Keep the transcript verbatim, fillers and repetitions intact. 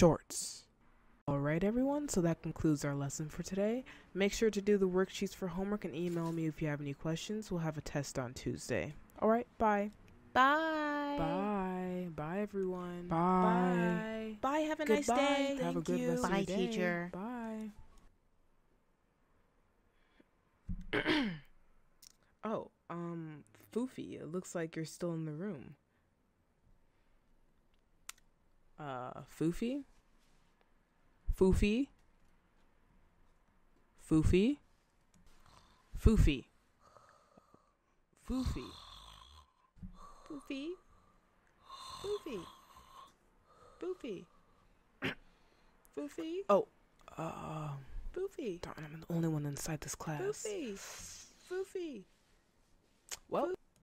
shorts. Alright everyone, so that concludes our lesson for today. Make sure to do the worksheets for homework and email me if you have any questions. We'll have a test on Tuesday. Alright, bye. Bye. Bye. Bye everyone. Bye. Bye. Bye. Have a Goodbye. nice day. Thank have a good you. Bye, day. Teacher. Bye. Oh, um, Fufi, it looks like you're still in the room. Uh, Fufi? Fufi? Fufi? Fufi? Fufi? Fufi? Fufi? Fufi? Fufi? Oh, uh... Fufi? Darn, I'm the only one inside this class. Fufi! Fufi! Well...